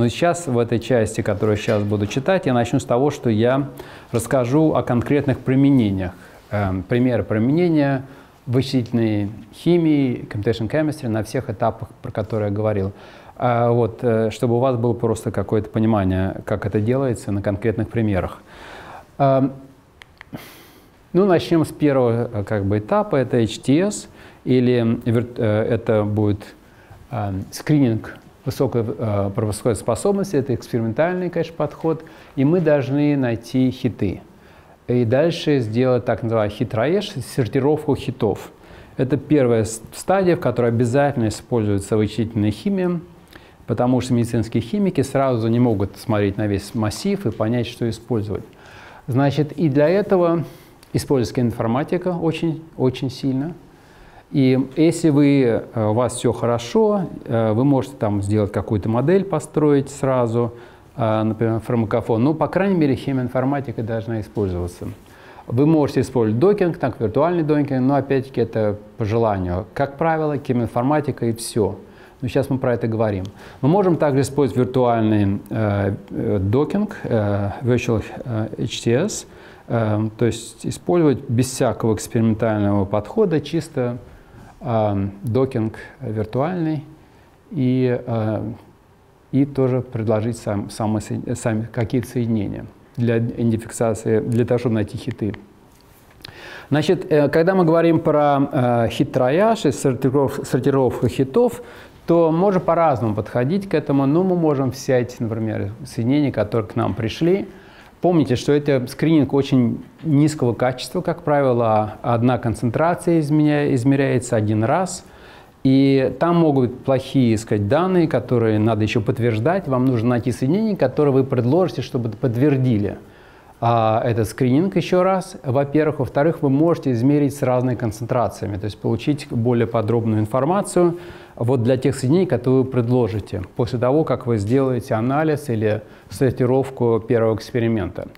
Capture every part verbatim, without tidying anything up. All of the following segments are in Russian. Но сейчас в этой части, которую сейчас буду читать, я начну с того, что я расскажу о конкретных применениях. Э, примеры применения вычислительной химии, computation chemistry на всех этапах, про которые я говорил. Э, вот, э, чтобы у вас было просто какое-то понимание, как это делается на конкретных примерах. Э, ну, начнем с первого как бы, этапа. Это эйч ти эс, или э, это будет э, скрининг высокой э, пропускоспособности, это экспериментальный, конечно, подход, и мы должны найти хиты. И дальше сделать так называемый хит-раеш, сортировку хитов. Это первая стадия, в которой обязательно используется вычислительная химия, потому что медицинские химики сразу не могут смотреть на весь массив и понять, что использовать. Значит, и для этого используется химиоинформатика очень, очень сильно. И если вы, у вас все хорошо, вы можете там сделать какую-то модель, построить сразу, например, фармакофон. Ну, по крайней мере, химиоинформатика должна использоваться. Вы можете использовать докинг, так, виртуальный докинг, но, опять-таки, это по желанию. Как правило, химиоинформатика и все. Но сейчас мы про это говорим. Мы можем также использовать виртуальный э, э, докинг, э, virtual эйч ти эс, э, то есть использовать без всякого экспериментального подхода, чисто э, докинг виртуальный и э, и тоже предложить сам, сам, сами какие-то соединения для идентификации, для того, чтобы найти хиты. Значит, когда мы говорим про хит-траяж и сортировку, сортировку хитов, то можно по-разному подходить к этому, но мы можем взять, например, соединения, которые к нам пришли. Помните, что это скрининг очень низкого качества, как правило, одна концентрация измеря, измеряется один раз. И там могут быть плохие, сказать, данные, которые надо еще подтверждать. Вам нужно найти соединение, которое вы предложите, чтобы подтвердили а, этот скрининг еще раз. Во-первых. Во-вторых, вы можете измерить с разными концентрациями, то есть получить более подробную информацию вот для тех соединений, которые вы предложите, после того, как вы сделаете анализ или сортировку первого эксперимента.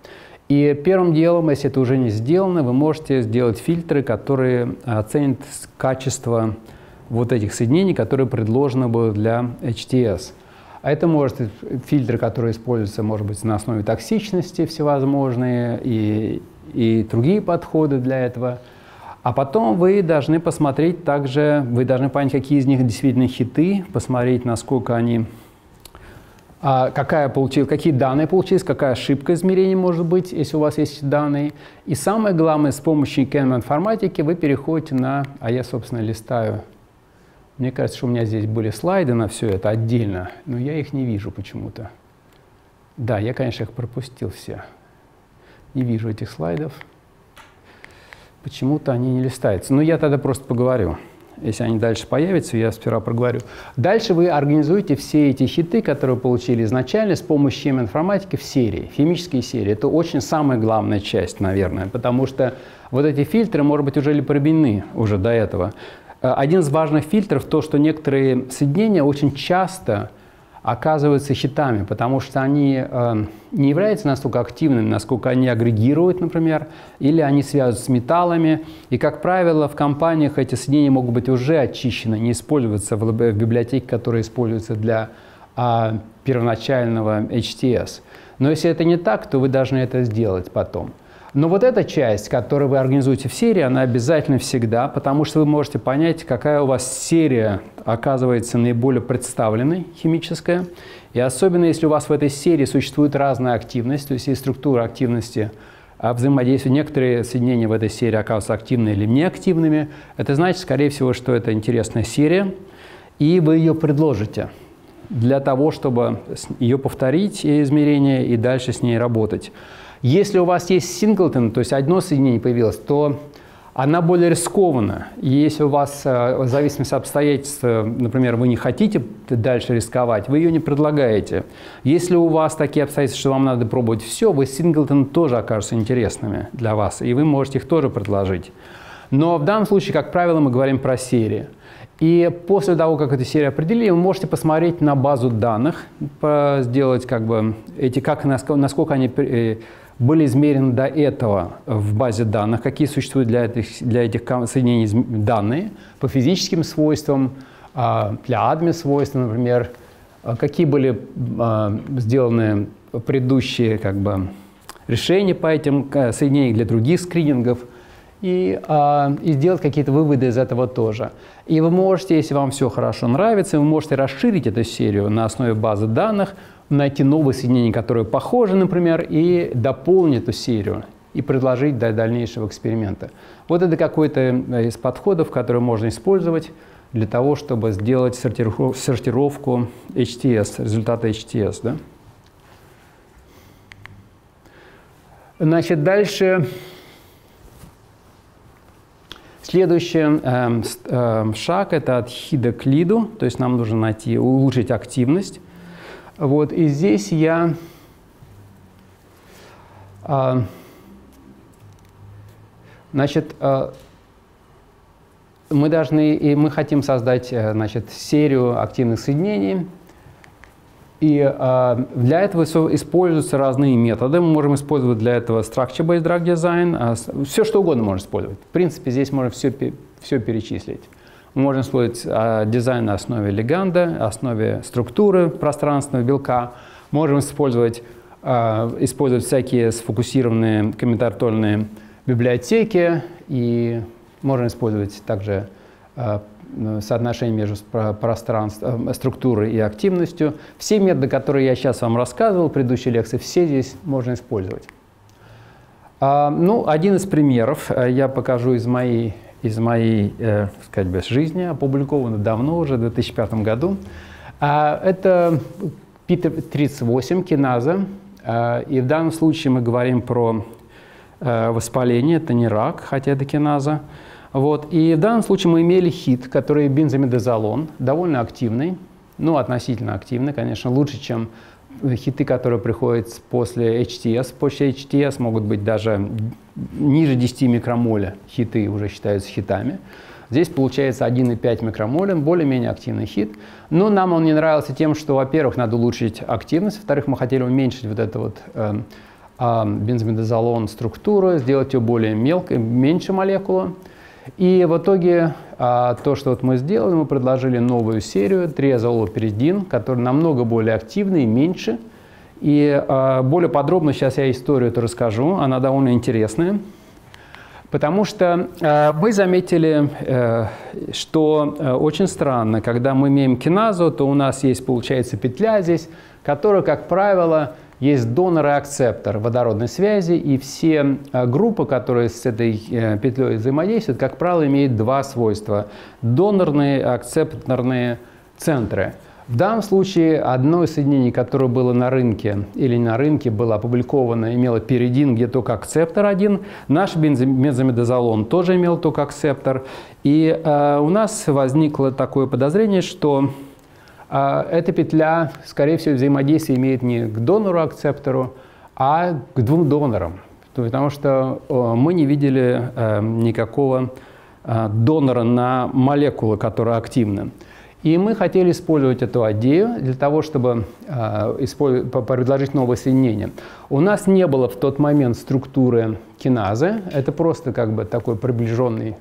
И первым делом, если это уже не сделано, вы можете сделать фильтры, которые оценят качество вот этих соединений, которые предложены были для эйч ти эс. А это может быть фильтры, которые используются, может быть, на основе токсичности всевозможные и, и другие подходы для этого. А потом вы должны посмотреть также, вы должны понять, какие из них действительно хиты, посмотреть, насколько они, какая получилась, какие данные получились, какая ошибка измерений может быть, если у вас есть данные. И самое главное, с помощью химиоинформатики вы переходите на, а я, собственно, листаю. Мне кажется, что у меня здесь были слайды на все это отдельно, но я их не вижу почему-то. Да, я, конечно, их пропустил все. Не вижу этих слайдов. Почему-то они не листаются. Но я тогда просто поговорю. Если они дальше появятся, я сперва проговорю. Дальше вы организуете все эти хиты, которые получили изначально, с помощью химиоинформатики в серии, химические серии. Это очень самая главная часть, наверное, потому что вот эти фильтры, может быть, уже ли пробены уже до этого. Один из важных фильтров – то, что некоторые соединения очень часто оказываются хитами, потому что они э, не являются настолько активными, насколько они агрегируют, например, или они связываются с металлами. И, как правило, в компаниях эти соединения могут быть уже очищены, не использоваться в, в библиотеке, которая используется для э, первоначального эйч ти эс. Но если это не так, то вы должны это сделать потом. Но вот эта часть, которую вы организуете в серии, она обязательно всегда, потому что вы можете понять, какая у вас серия оказывается наиболее представленной, химическая. И особенно, если у вас в этой серии существует разная активность, то есть и структура активности взаимодействия. Некоторые соединения в этой серии оказываются активными или неактивными. Это значит, скорее всего, что это интересная серия, и вы ее предложите для того, чтобы ее повторить, измерение, и дальше с ней работать. Если у вас есть синглтон, то есть одно соединение появилось, то она более рискована. И если у вас, в зависимости от обстоятельств, например, вы не хотите дальше рисковать, вы ее не предлагаете. Если у вас такие обстоятельства, что вам надо пробовать все, вы синглтон тоже окажутся интересными для вас, и вы можете их тоже предложить. Но в данном случае, как правило, мы говорим про серии. И после того, как эту серию определили, вы можете посмотреть на базу данных, сделать как бы эти, как, насколько они были измерены до этого в базе данных, какие существуют для этих, для этих соединений данные по физическим свойствам, для АДМЕ свойств, например, какие были сделаны предыдущие как бы, решения по этим соединениям для других скринингов, и, и сделать какие-то выводы из этого тоже. И вы можете, если вам все хорошо нравится, вы можете расширить эту серию на основе базы данных, найти новые соединения, которые похожи, например, и дополнить эту серию, и предложить для дальнейшего эксперимента. Вот это какой-то из подходов, который можно использовать для того, чтобы сделать сортировку эйч ти эс, результаты эйч ти эс. Да? Значит, дальше... Следующий э, э, шаг – это от хида к лиду, то есть нам нужно найти, улучшить активность. Вот, и здесь я э, значит, э, мы, должны, и мы хотим создать значит, серию активных соединений. И э, для этого используются разные методы. Мы можем использовать для этого structure-based drug design. Э, все, что угодно можно использовать. В принципе, здесь можно все, все перечислить. Мы можем использовать э, дизайн на основе лиганда, основе структуры пространственного белка. Можем использовать, э, использовать всякие сфокусированные комбинаторные библиотеки. И можем использовать также... Э, соотношение между пространством, структурой и активностью. Все методы, которые я сейчас вам рассказывал в предыдущей лекции, все здесь можно использовать. Ну, один из примеров я покажу из моей, из моей сказать бы, жизни, опубликовано давно уже, в две тысячи пятом году. Это Питер тридцать восемь киназа. И в данном случае мы говорим про воспаление, это не рак, хотя это киназа. Вот. И в данном случае мы имели хит, который бензомидазолон, довольно активный, ну, относительно активный, конечно, лучше, чем хиты, которые приходят после эйч ти эс. После эйч ти эс могут быть даже ниже десяти микромоля хиты уже считаются хитами. Здесь получается один и пять микромоля, более-менее активный хит. Но нам он не нравился тем, что, во-первых, надо улучшить активность, во-вторых, мы хотели уменьшить вот это вот... Э, э, бензомидазолон структуру, сделать ее более мелкой, меньше молекулу. И в итоге то, что вот мы сделали, мы предложили новую серию триазолопиридин, который намного более активный и меньше. И более подробно сейчас я историю эту расскажу, она довольно интересная. Потому что мы заметили, что очень странно, когда мы имеем киназу, то у нас есть, получается, петля здесь, которая, как правило, есть донор и акцептор водородной связи, и все группы, которые с этой петлей взаимодействуют, как правило, имеют два свойства – донорные и акцепторные центры. В данном случае одно из соединений, которое было на рынке или не на рынке, было опубликовано, имело пиридин, где только акцептор один. Наш бензомидазолон тоже имел только акцептор. И э, у нас возникло такое подозрение, что... Эта петля, скорее всего, взаимодействие имеет не к донору-акцептору, а к двум донорам, потому что мы не видели никакого донора на молекулы, которые активны. И мы хотели использовать эту идею для того, чтобы предложить новое соединение. У нас не было в тот момент структуры киназы, это просто как бы такой приближенный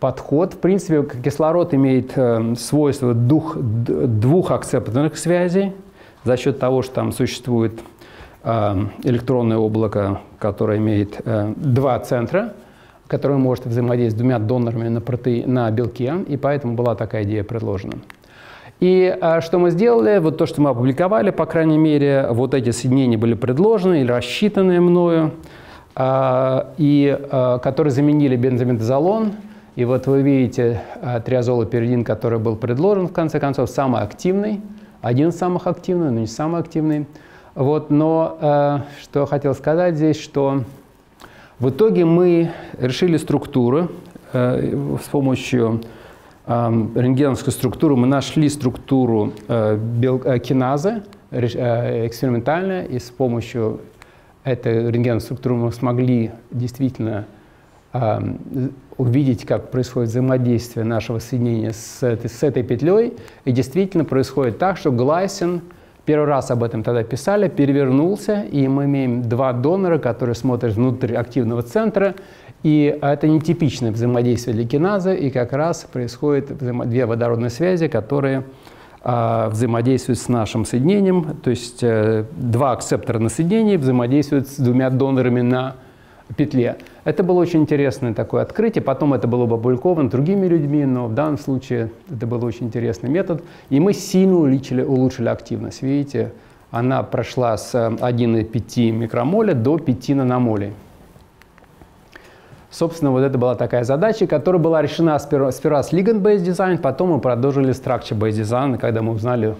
подход. В принципе, кислород имеет э, свойство двух, двух акцепторных связей за счет того, что там существует э, электронное облако, которое имеет э, два центра, которое может взаимодействовать с двумя донорами на, проте... на белке, и поэтому была такая идея предложена. И э, что мы сделали? Вот то, что мы опубликовали, по крайней мере, вот эти соединения были предложены или рассчитаны мною, э, и, э, которые заменили бензомидазолон. И вот вы видите триазолопиридин, который был предложен, в конце концов, самый активный. Один из самых активных, но не самый активный. Вот, но э, что я хотел сказать здесь, что в итоге мы решили структуры. Э, с помощью э, рентгеновской структуры мы нашли структуру э, бел, э, киназы э, экспериментально. И с помощью этой рентгеновой структуры мы смогли действительно... Э, увидеть, как происходит взаимодействие нашего соединения с этой, с этой петлей. И действительно происходит так, что глайсин, первый раз об этом тогда писали, перевернулся, и мы имеем два донора, которые смотрят внутрь активного центра. И это нетипичное взаимодействие для киназы, и как раз происходят две водородные связи, которые взаимодействует с нашим соединением, то есть два акцептора на соединении взаимодействуют с двумя донорами на петле. Это было очень интересное такое открытие, потом это было опубликовано другими людьми, но в данном случае это был очень интересный метод, и мы сильно улучшили, улучшили активность, видите, она прошла с одного целого пяти десятых микромоля до пяти наномолей. Собственно, вот это была такая задача, которая была решена сперва, сперва с лиган-бейс дизайн, потом мы продолжили structure-based дизайн, когда мы узнали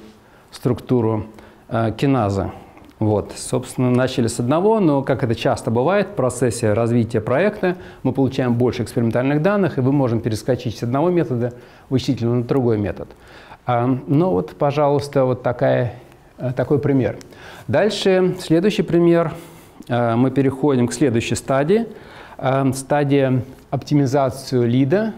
структуру э, киназа. Вот, собственно, начали с одного, но, как это часто бывает, в процессе развития проекта мы получаем больше экспериментальных данных, и мы можем перескочить с одного метода учителя на другой метод. А, ну вот, пожалуйста, вот такая, такой пример. Дальше, следующий пример, а, мы переходим к следующей стадии. Стадия оптимизации лида.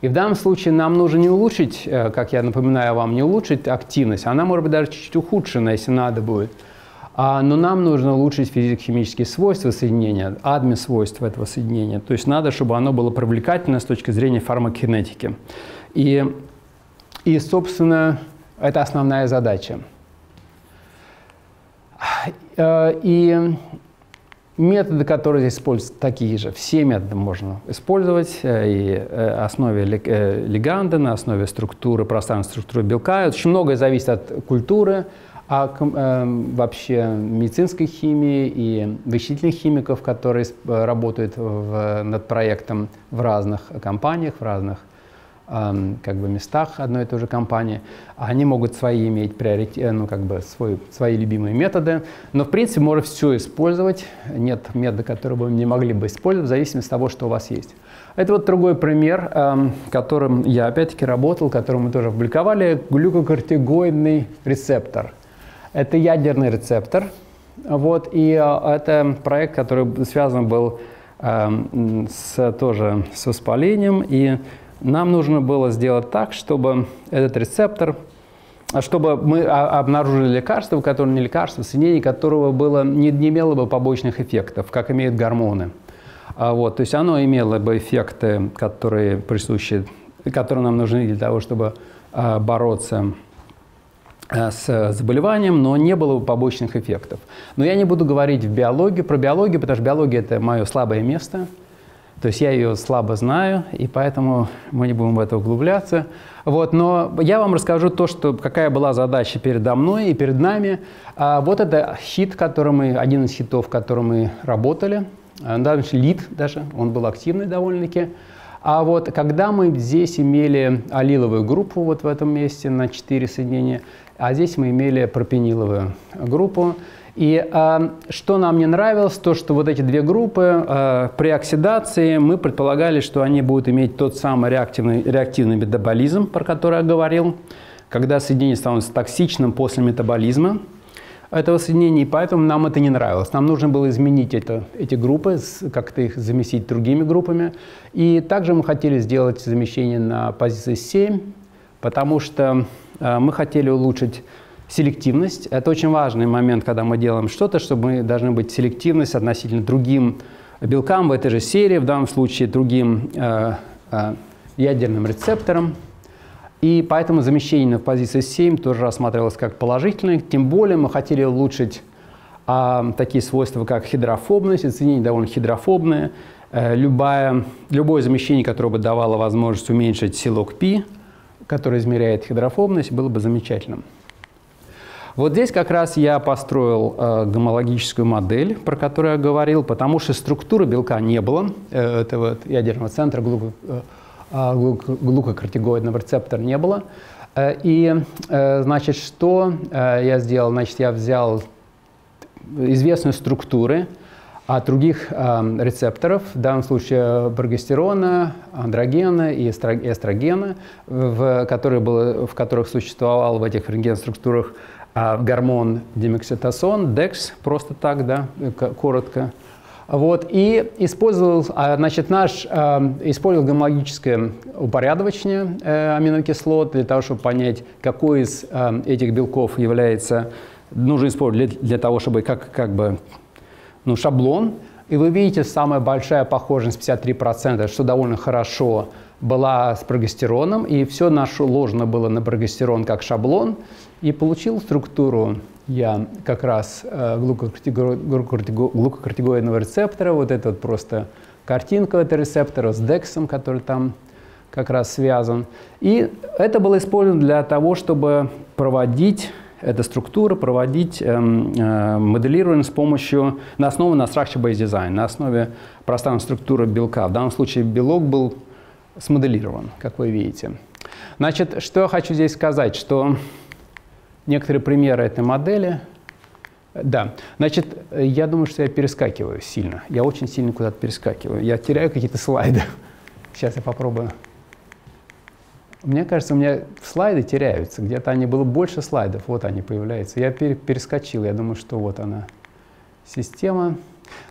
И в данном случае нам нужно не улучшить, как я напоминаю вам, не улучшить активность. Она может быть даже чуть-чуть ухудшена, если надо будет. Но нам нужно улучшить физико-химические свойства соединения, адме-свойства этого соединения. То есть надо, чтобы оно было привлекательно с точки зрения фармакокинетики. И, и собственно, это основная задача. И... Методы, которые здесь используются, такие же. Все методы можно использовать и на основе лиганда, на основе структуры, пространственной структуры белка. Очень многое зависит от культуры, а вообще медицинской химии и вещательных химиков, которые работают в, над проектом в разных компаниях, в разных как бы местах одной и той же компании, они могут свои иметь приоритет, ну, как бы свой, свои любимые методы, но в принципе можно все использовать, нет метода, который бы не могли бы использовать, в зависимости от того, что у вас есть. Это вот другой пример, которым я опять-таки работал, который мы тоже опубликовали, глюкокортикоидный рецептор. Это ядерный рецептор, вот, и это проект, который связан был с, тоже с воспалением, и нам нужно было сделать так, чтобы этот рецептор, чтобы мы обнаружили лекарство, которое не лекарство, соединение которого было, не, не имело бы побочных эффектов, как имеют гормоны. А вот, то есть оно имело бы эффекты, которые присущи, которые нам нужны для того, чтобы а, бороться с заболеванием, но не было бы побочных эффектов. Но я не буду говорить в биологии, про биологию, потому что биология – это мое слабое место. То есть я ее слабо знаю, и поэтому мы не будем в это углубляться. Вот, но я вам расскажу то, что, какая была задача передо мной и перед нами. А вот это хит, который мы, один из хитов, который мы работали. Дальше лид даже, он был активный довольно-таки. А вот когда мы здесь имели алиловую группу вот в этом месте на четыре соединения, а здесь мы имели пропениловую группу. И э, что нам не нравилось, то, что вот эти две группы э, при оксидации мы предполагали, что они будут иметь тот самый реактивный, реактивный метаболизм, про который я говорил, когда соединение становится токсичным после метаболизма этого соединения, и поэтому нам это не нравилось. Нам нужно было изменить это, эти группы, как-то их заместить другими группами. И также мы хотели сделать замещение на позиции семь, потому что э, мы хотели улучшить селективность – это очень важный момент, когда мы делаем что-то, чтобы мы должны быть селективность относительно другим белкам в этой же серии, в данном случае другим э, э, ядерным рецепторам. И поэтому замещение в позиции семь тоже рассматривалось как положительное. Тем более мы хотели улучшить э, такие свойства, как хидрофобность, соединения довольно хидрофобные. Э, любое, любое замещение, которое бы давало возможность уменьшить си лог пи, который измеряет хидрофобность, было бы замечательным. Вот здесь как раз я построил э, гомологическую модель, про которую я говорил, потому что структуры белка не было, э, этого ядерного центра глуко, э, глуко, глюкокортикоидного рецептора не было. Э, и, э, значит, что э, я сделал? Значит, я взял известные структуры от других э, рецепторов, в данном случае прогестерона, андрогена и эстрогена, в, которые было, в которых существовал в этих рентген-структурах гормон демикситасон, декс, просто так, да, коротко. Вот, и использовал, значит, наш, использовал гомологическое упорядочение аминокислот для того, чтобы понять, какой из этих белков является, нужно использовать для того, чтобы как, как бы, ну, шаблон. И вы видите, самая большая похожесть пятьдесят три процента, что довольно хорошо была с прогестероном, и все наложено было на прогестерон как шаблон, и получил структуру я как раз глюкокортикоидного рецептора, вот это вот просто картинка этого рецептора с дексом, который там как раз связан. И это было использовано для того, чтобы проводить эту структуру, проводить эм, э, моделирование с помощью, на основе на structure-based design, на основе пространственной структуры белка. В данном случае белок был смоделирован, как вы видите. Значит, что я хочу здесь сказать, что некоторые примеры этой модели. Да, значит, я думаю, что я перескакиваю сильно. Я очень сильно куда-то перескакиваю. Я теряю какие-то слайды. Сейчас я попробую. Мне кажется, у меня слайды теряются. Где-то они было больше слайдов. Вот они появляются. Я перескочил. Я думаю, что вот она система.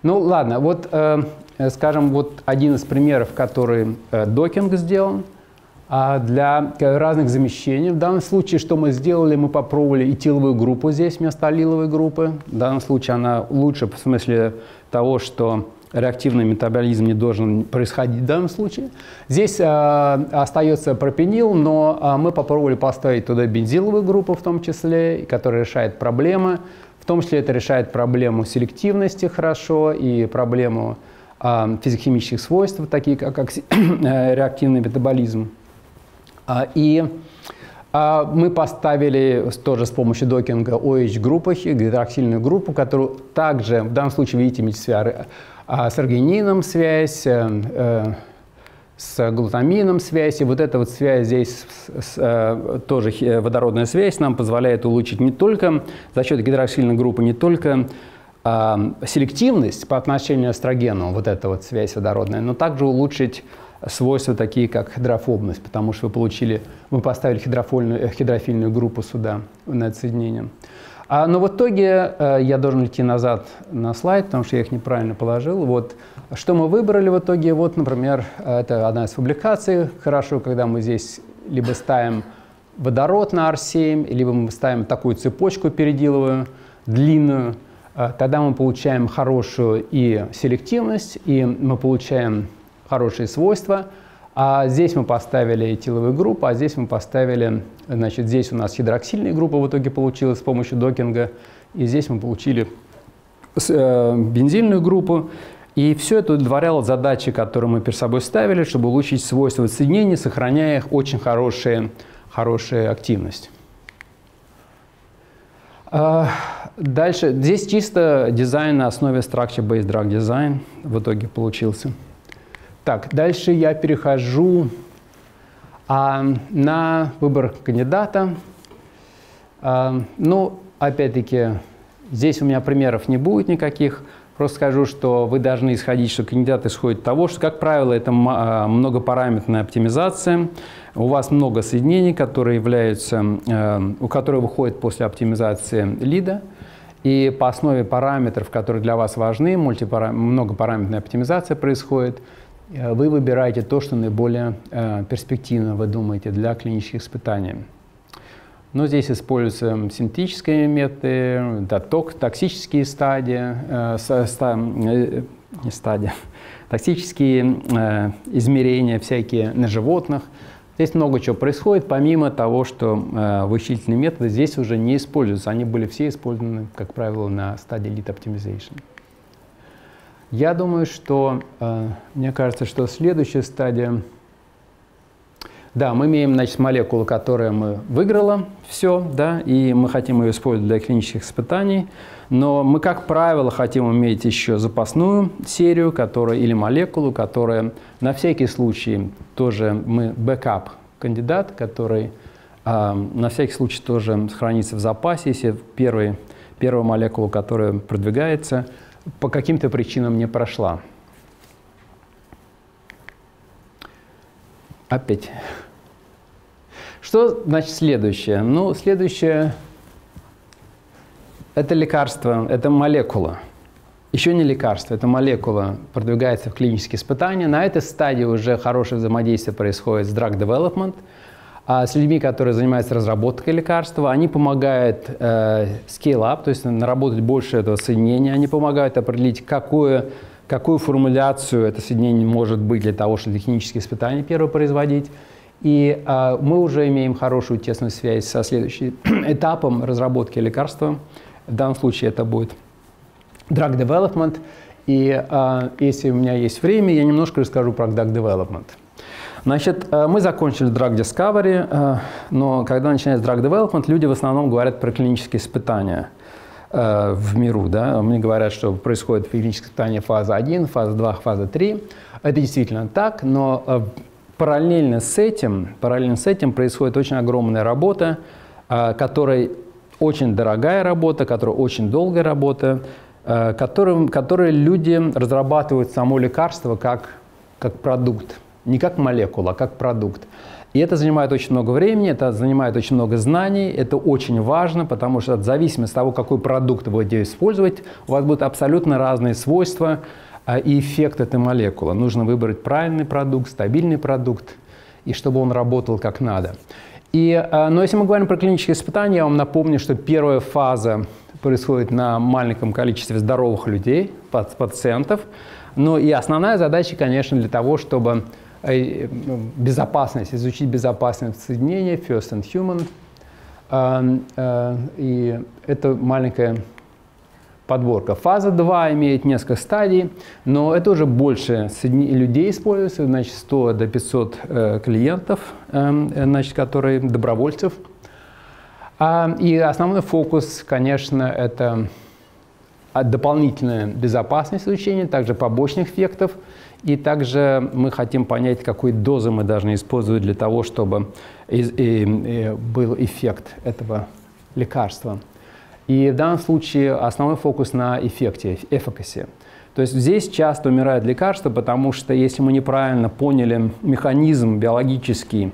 Ну ладно, вот, э, скажем, вот один из примеров, который э, докинг сделан. Для разных замещений. В данном случае, что мы сделали, мы попробовали этиловую группу здесь вместо алиловой группы. В данном случае она лучше в смысле того, что реактивный метаболизм не должен происходить в данном случае. Здесь э, остается пропенил, но э, мы попробовали поставить туда бензиловую группу в том числе, которая решает проблемы. В том числе это решает проблему селективности хорошо и проблему э, физико-химических свойств, такие как, как э, реактивный метаболизм. И мы поставили тоже с помощью докинга о эйч-группы, гидроксильную группу, которую также, в данном случае, видите, мультисферы с аргинином связь, с глутамином связь. И вот эта вот связь здесь, тоже водородная связь, нам позволяет улучшить не только за счет гидроксильной группы, не только селективность по отношению к эстрогену, вот эта вот связь водородная, но также улучшить свойства такие, как хидрофобность, потому что вы получили, мы поставили хидрофильную, хидрофильную группу сюда на соединение. А, но в итоге э, я должен идти назад на слайд, потому что я их неправильно положил. Вот что мы выбрали в итоге. Вот, например, это одна из публикаций. Хорошо, когда мы здесь либо ставим водород на ар семь, либо мы ставим такую цепочку передиловую, длинную. Э, тогда мы получаем хорошую и селективность, и мы получаем хорошие свойства. А здесь мы поставили этиловую группу, а здесь мы поставили, значит, здесь у нас гидроксильная группа в итоге получилась с помощью докинга, и здесь мы получили бензильную группу. И все это удовлетворяло задачи, которые мы перед собой ставили, чтобы улучшить свойства соединений, сохраняя их очень хорошие, хорошую активность. Дальше. Здесь чисто дизайн на основе structure-based drug design в итоге получился. Так, дальше я перехожу а, на выбор кандидата. А, ну, опять-таки, здесь у меня примеров не будет никаких. Просто скажу, что вы должны исходить, что кандидат исходит от того, что, как правило, это многопараметрная оптимизация. У вас много соединений, которые являются, э, у которых выходит после оптимизации лида. И по основе параметров, которые для вас важны, мультипара... многопараметрная оптимизация происходит. Вы выбираете то, что наиболее э, перспективно, вы думаете, для клинических испытаний. Но здесь используются синтетические методы, да, ток, токсические стадии, э, ста, э, не стадии, токсические э, измерения всякие на животных. Здесь много чего происходит, помимо того, что э, вычислительные методы здесь уже не используются. Они были все использованы, как правило, на стадии lead optimization. Я думаю, что, э, мне кажется, что следующая стадия... Да, мы имеем, значит, молекулу, которая мы выиграла, все, да, и мы хотим ее использовать для клинических испытаний, но мы, как правило, хотим иметь еще запасную серию, которая, или молекулу, которая на всякий случай тоже мы бэкап-кандидат, который э, на всякий случай тоже хранится в запасе, если первый, первая молекула, которая продвигается, по каким-то причинам не прошла. Опять. Что значит следующее? Ну, следующее – это лекарство, это молекула. Еще не лекарство, это молекула продвигается в клинические испытания. На этой стадии уже хорошее взаимодействие происходит с drug development, а с людьми, которые занимаются разработкой лекарства. Они помогают э, scale up, то есть наработать больше этого соединения. Они помогают определить, какое какую формуляцию это соединение может быть для того, чтобы клинические испытания первые производить. И э, мы уже имеем хорошую тесную связь со следующим этапом разработки лекарства. В данном случае это будет drug development. И э, если у меня есть время, я немножко расскажу про drug development. Значит, э, мы закончили drug discovery, э, но когда начинается drug development, люди в основном говорят про клинические испытания э, в миру. Да? Мне говорят, что происходит клиническое испытание фаза один, фаза два, фаза три. Это действительно так, но э, параллельно с этим, параллельно с этим происходит очень огромная работа, э, которая очень дорогая работа, которая очень долгая работа, Которым, которые люди разрабатывают само лекарство как, как продукт, не как молекула, а как продукт. И это занимает очень много времени, это занимает очень много знаний, это очень важно, потому что в зависимости от того, какой продукт вы будете использовать, у вас будут абсолютно разные свойства и эффект этой молекулы. Нужно выбрать правильный продукт, стабильный продукт, и чтобы он работал как надо. И, но если мы говорим про клинические испытания, я вам напомню, что первая фаза происходит на маленьком количестве здоровых людей, пациентов. Но и основная задача, конечно, для того, чтобы безопасность, изучить безопасность соединения, first in human. И это маленькая подборка. Фаза два имеет несколько стадий, но это уже больше людей используется, значит, сто до пятисот клиентов, значит, которые добровольцев. И основной фокус, конечно, это дополнительная безопасность изучения, также побочных эффектов. И также мы хотим понять, какой дозы мы должны использовать для того, чтобы был эффект этого лекарства. И в данном случае основной фокус на эффекте, эффекасе. То есть здесь часто умирают лекарства, потому что если мы неправильно поняли механизм биологический,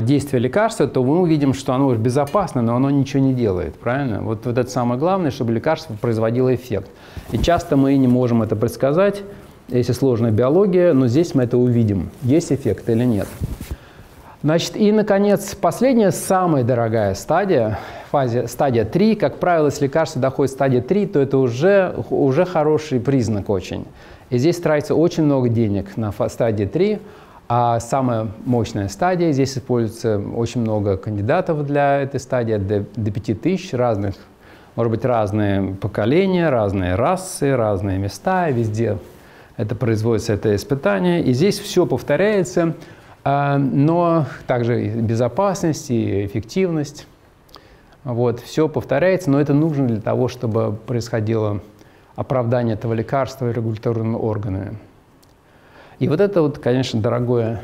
действие лекарства, то мы увидим, что оно уже безопасно, но оно ничего не делает, правильно? Вот, вот это самое главное, чтобы лекарство производило эффект. И часто мы не можем это предсказать, если сложная биология, но здесь мы это увидим, есть эффект или нет. Значит, и, наконец, последняя, самая дорогая стадия, фаза, стадия три. Как правило, если лекарство доходит до стадии три, то это уже, уже хороший признак очень. И здесь тратится очень много денег на стадии три. А самая мощная стадия, здесь используется очень много кандидатов для этой стадии, до, до пяти тысяч разных, может быть, разные поколения, разные расы, разные места, везде это производится, это испытание. И здесь все повторяется, но также и безопасность, и эффективность. Вот, все повторяется, но это нужно для того, чтобы происходило оправдание этого лекарства регуляторными органами. И вот это, вот, конечно, дорогое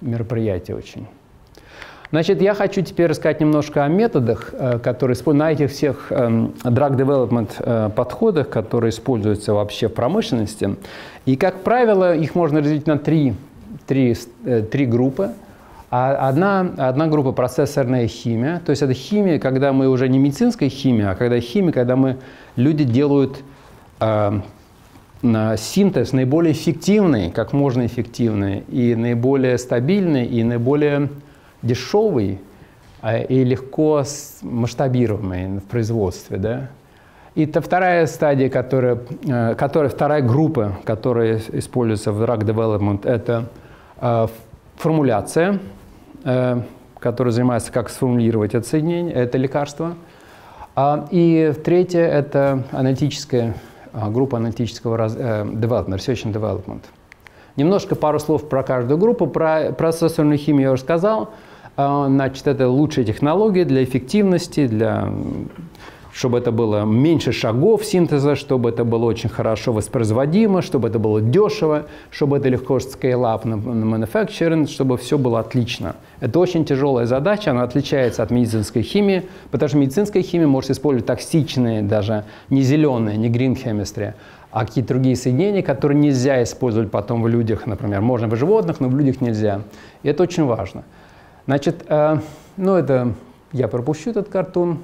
мероприятие очень. Значит, я хочу теперь рассказать немножко о методах, которые используются, на этих всех drug development подходах, которые используются вообще в промышленности. И, как правило, их можно разделить на три, три, три группы. Одна, одна группа – процессорная химия. То есть это химия, когда мы уже не медицинская химия, а когда химия, когда мы, люди делают... На синтез наиболее эффективный, как можно эффективный, и наиболее стабильный, и наиболее дешевый, и легко масштабируемый в производстве. Да? И это вторая стадия, которая, которая, вторая группа, которая используется в drug development, это формуляция, которая занимается, как сформулировать это соединение, это лекарство. И третья – это аналитическая группа аналитического development, research and development. Немножко пару слов про каждую группу. Про процессорную химию я уже сказал. Значит, это лучшие технологии для эффективности, для, чтобы это было меньше шагов синтеза, чтобы это было очень хорошо воспроизводимо, чтобы это было дешево, чтобы это легко scale-up на manufacturing, чтобы все было отлично. Это очень тяжелая задача, она отличается от медицинской химии, потому что медицинская химия может использовать токсичные, даже не зеленые, не green chemistry, а какие-то другие соединения, которые нельзя использовать потом в людях, например. Можно в животных, но в людях нельзя. И это очень важно. Значит, э, ну это я пропущу этот картон.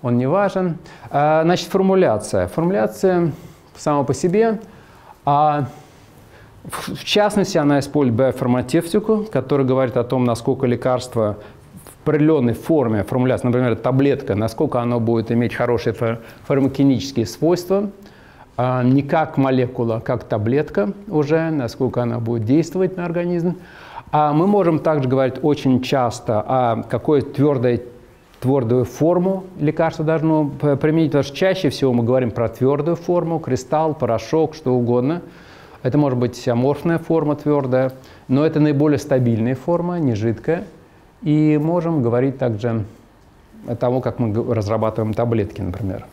Он не важен. Значит, формуляция. Формуляция сама по себе. А в частности, она использует биоформатевтику, которая говорит о том, насколько лекарство в определенной форме формуляции, например, таблетка, насколько оно будет иметь хорошие фармакинические свойства. не как молекула, как таблетка уже, насколько она будет действовать на организм. А мы можем также говорить очень часто о какой твердой, твердую форму лекарство должно применить, потому что чаще всего мы говорим про твердую форму, кристалл, порошок, что угодно. Это может быть аморфная форма твердая, но это наиболее стабильная форма, не жидкая. И можем говорить также о том, как мы разрабатываем таблетки, например.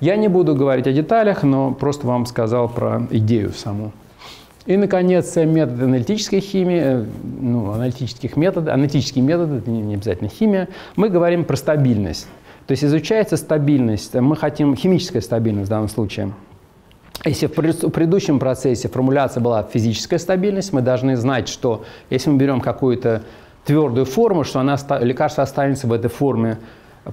Я не буду говорить о деталях, но просто вам сказал про идею саму. И, наконец, методы аналитической химии, ну, аналитических методов, аналитические методы, это не обязательно химия, мы говорим про стабильность. То есть изучается стабильность, мы хотим химическая стабильность в данном случае. Если в предыдущем процессе формуляция была физическая стабильность, мы должны знать, что если мы берем какую-то твердую форму, что она, лекарство останется в этой форме,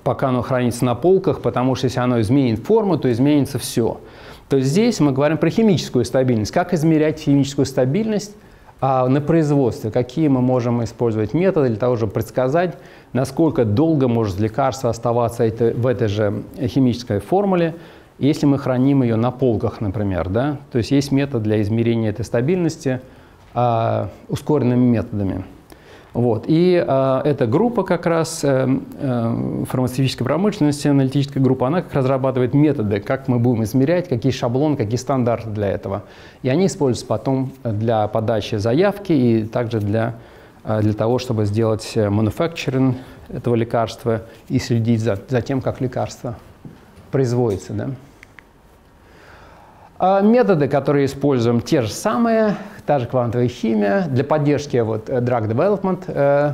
пока оно хранится на полках, потому что если оно изменит форму, то изменится все. То есть здесь мы говорим про химическую стабильность. Как измерять химическую стабильность а, на производстве? Какие мы можем использовать методы для того, чтобы предсказать, насколько долго может лекарство оставаться это, в этой же химической формуле, если мы храним ее на полках, например. Да? То есть есть метод для измерения этой стабильности а, ускоренными методами. Вот. И э, эта группа как раз э, э, фармацевтической промышленности, аналитическая группа, она как разрабатывает методы, как мы будем измерять, какие шаблоны, какие стандарты для этого. И они используются потом для подачи заявки и также для, э, для того, чтобы сделать мануфакчеринг этого лекарства и следить за, за тем, как лекарство производится. Да? А методы, которые используем, те же самые, та же квантовая химия, для поддержки вот, drug development, э,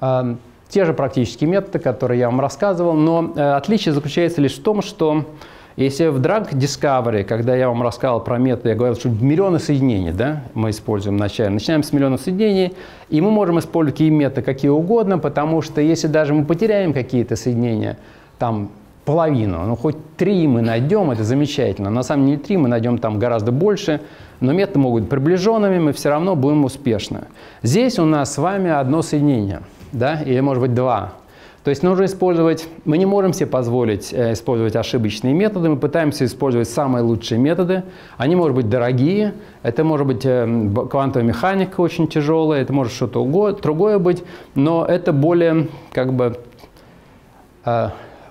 э, те же практические методы, которые я вам рассказывал, но э, отличие заключается лишь в том, что если в drug discovery, когда я вам рассказывал про методы, я говорил, что миллионы соединений, да, мы используем вначале, начинаем с миллионов соединений, и мы можем использовать такие методы какие угодно, потому что если даже мы потеряем какие-то соединения, там, половину, ну хоть три мы найдем, это замечательно. На самом деле три мы найдем там гораздо больше, но методы могут быть приближенными, мы все равно будем успешны. Здесь у нас с вами одно соединение, да, или может быть два. То есть нужно использовать, мы не можем себе позволить использовать ошибочные методы, мы пытаемся использовать самые лучшие методы. Они могут быть дорогие, это может быть квантовая механика очень тяжелая, это может что-то другое быть, но это более как бы...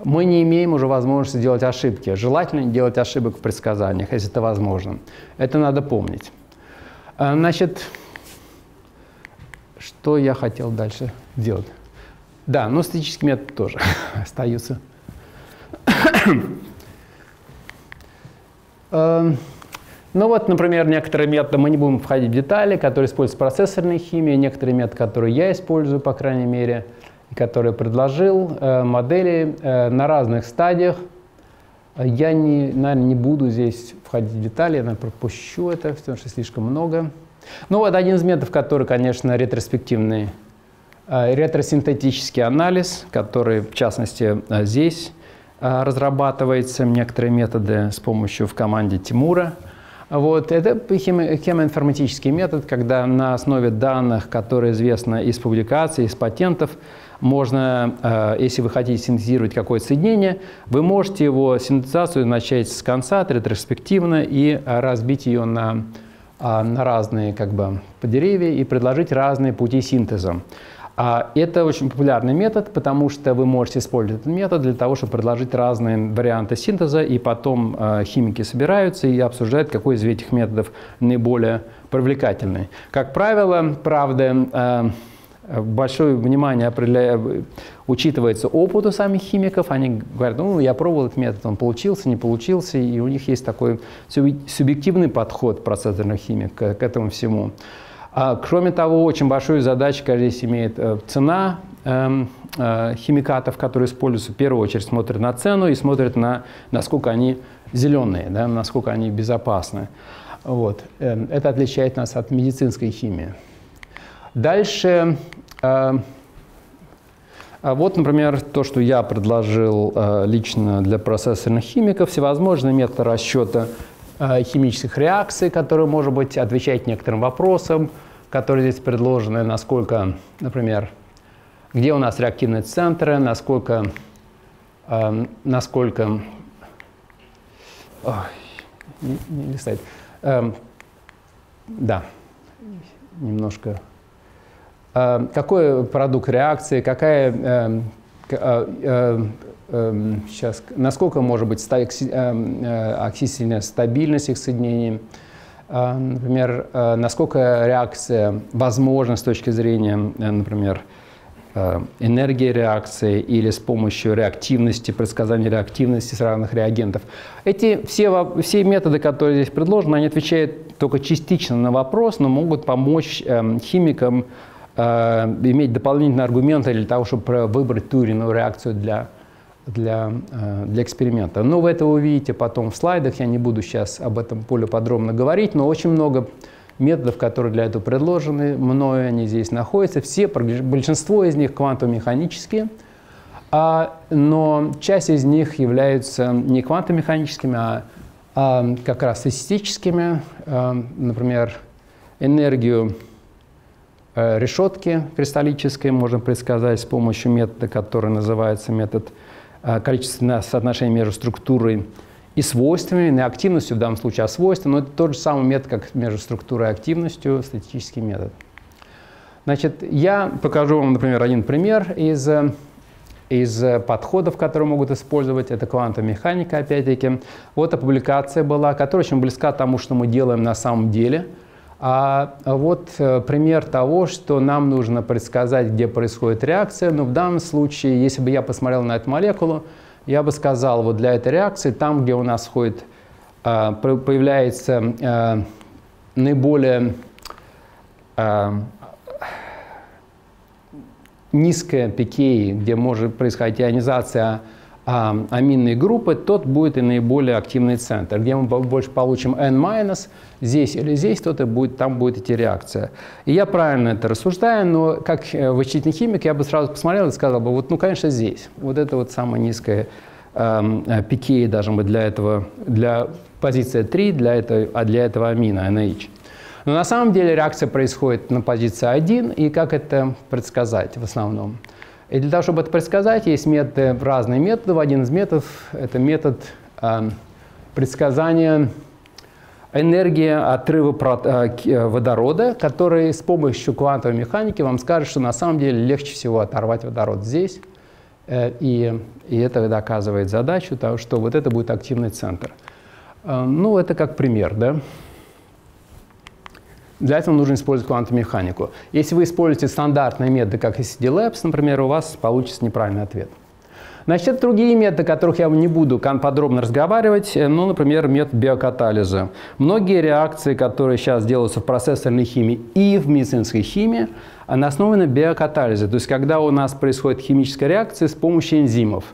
мы не имеем уже возможности делать ошибки. Желательно не делать ошибок в предсказаниях, если это возможно. Это надо помнить. Значит, что я хотел дальше делать? Да, ну статистические методы тоже остаются. Ну вот, например, некоторые методы, мы не будем входить в детали, которые используются в процессорной химии, некоторые методы, которые я использую, по крайней мере, который предложил э, модели э, на разных стадиях. Я, не, наверное, не буду здесь входить в детали, я, наверное, пропущу это, потому что слишком много. Ну вот один из методов, который, конечно, ретроспективный, э, ретросинтетический анализ, который, в частности, здесь э, разрабатывается, некоторые методы с помощью в команде Тимура. Вот. Это химиоинформатический метод, когда на основе данных, которые известны из публикаций, из патентов, можно, если вы хотите синтезировать какое-то соединение, вы можете его синтезацию начать с конца, ретроспективно, и разбить ее на, на разные как бы, деревья и предложить разные пути синтеза. Это очень популярный метод, потому что вы можете использовать этот метод для того, чтобы предложить разные варианты синтеза, и потом химики собираются и обсуждают, какой из этих методов наиболее привлекательный. Как правило, правда, большое внимание учитывается опыту самих химиков. Они говорят, ну, я пробовал этот метод, он получился, не получился. И у них есть такой субъективный подход процессорных химиков к этому всему. А, кроме того, очень большую задачу, конечно, здесь имеет цена э, э, химикатов, которые используются. В первую очередь смотрят на цену и смотрят, на, насколько они зеленые, да, насколько они безопасны. Вот. Это отличает нас от медицинской химии. Дальше, э, вот, например, то, что я предложил э, лично для процессорных химиков, всевозможные методы расчета э, химических реакций, которые, может быть, отвечают некоторым вопросам, которые здесь предложены, насколько, например, где у нас реактивные центры, насколько, э, насколько, ой, не, не листать. Эм, да, немножко. Эм, какой продукт реакции, какая... Эм, э, э, э, сейчас, насколько может быть ста, э, оксидная стабильность их соединений? Э, например, э, насколько реакция возможна с точки зрения, э, например, энергии реакции или с помощью реактивности, предсказания реактивности разных реагентов. Эти все, все методы, которые здесь предложены, они отвечают только частично на вопрос, но могут помочь э, химикам э, иметь дополнительные аргументы для того, чтобы выбрать ту или иную реакцию для, для, э, для эксперимента. Но вы это увидите потом в слайдах, я не буду сейчас об этом более подробно говорить, но очень много методов, которые для этого предложены мною, они здесь находятся. Все, большинство из них квантомеханические, а, но часть из них являются не квантомеханическими, а, а как раз статистическими. А, например, энергию а, решетки кристаллической можно предсказать с помощью метода, который называется метод а, количественного соотношения между структурой и свойствами, и активностью, в данном случае, а свойства, но это тот же самый метод, как между структурой и активностью, статистический метод. Значит, я покажу вам, например, один пример из, из подходов, которые могут использовать. Это квантомеханика, опять-таки. Вот эта публикация была, которая очень близка тому, что мы делаем на самом деле. А вот пример того, что нам нужно предсказать, где происходит реакция. Но в данном случае, если бы я посмотрел на эту молекулу, я бы сказал, вот для этой реакции, там, где у нас ходит, появляется наиболее низкая пикеи, где может происходить ионизация аминной группы, тот будет и наиболее активный центр. Где мы больше получим N-, здесь или здесь, тот и будет, там будет идти реакция. И я правильно это рассуждаю, но как вычислительный химик я бы сразу посмотрел и сказал бы, вот, ну, конечно, здесь. Вот это вот самая низкая э, пикея должна быть для этого, для позиции три, для этого, а для этого амина, эн эйч. Но на самом деле реакция происходит на позиции один, и как это предсказать в основном? И для того, чтобы это предсказать, есть методы, разные методы. Один из методов – это метод э, предсказания энергии отрыва водорода, который с помощью квантовой механики вам скажет, что на самом деле легче всего оторвать водород здесь. Э, и, и это доказывает задачу, того, что вот это будет активный центр. Э, ну, это как пример, да? Для этого нужно использовать квантовую механику. Если вы используете стандартные методы, как си ди Labs, например, у вас получится неправильный ответ. Значит, другие методы, о которых я не буду подробно разговаривать, ну, например, метод биокатализа. Многие реакции, которые сейчас делаются в процессорной химии и в медицинской химии, они основаны на биокатализе, то есть когда у нас происходит химическая реакция с помощью энзимов.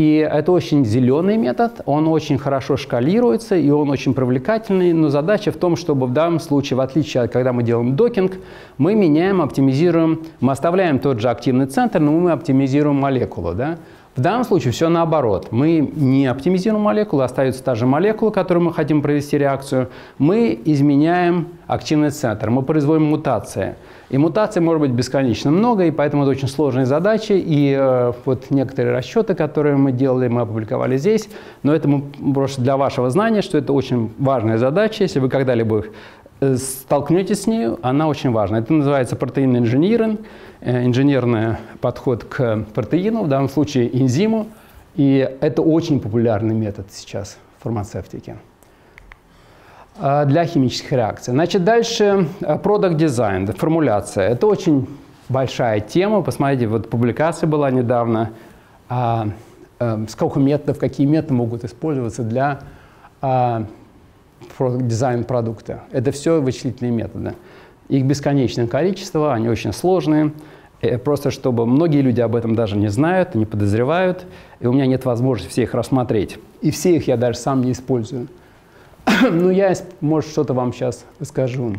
И это очень зеленый метод, он очень хорошо шкалируется, и он очень привлекательный, но задача в том, чтобы в данном случае, в отличие от когда мы делаем докинг, мы меняем, оптимизируем, мы оставляем тот же активный центр, но мы оптимизируем молекулу. Да? В данном случае все наоборот. Мы не оптимизируем молекулу, остается та же молекула, которую мы хотим провести реакцию, мы изменяем активный центр, мы производим мутации. И мутаций может быть бесконечно много, и поэтому это очень сложные задачи. И э, вот некоторые расчеты, которые мы делали, мы опубликовали здесь. Но это мы, просто для вашего знания, что это очень важная задача. Если вы когда-либо столкнетесь с ней, она очень важна. Это называется протеинный инжиниринг, э, инженерный подход к протеину, в данном случае энзиму. И это очень популярный метод сейчас в фармацевтике для химических реакций. Значит, дальше product design, формуляция. Это очень большая тема. Посмотрите, вот публикация была недавно. А, а, сколько методов, какие методы могут использоваться для а, дизайна продукта. Это все вычислительные методы. Их бесконечное количество, они очень сложные. Просто чтобы многие люди об этом даже не знают, не подозревают. И у меня нет возможности все их рассмотреть. И все их я даже сам не использую. Ну, я, может, что-то вам сейчас расскажу.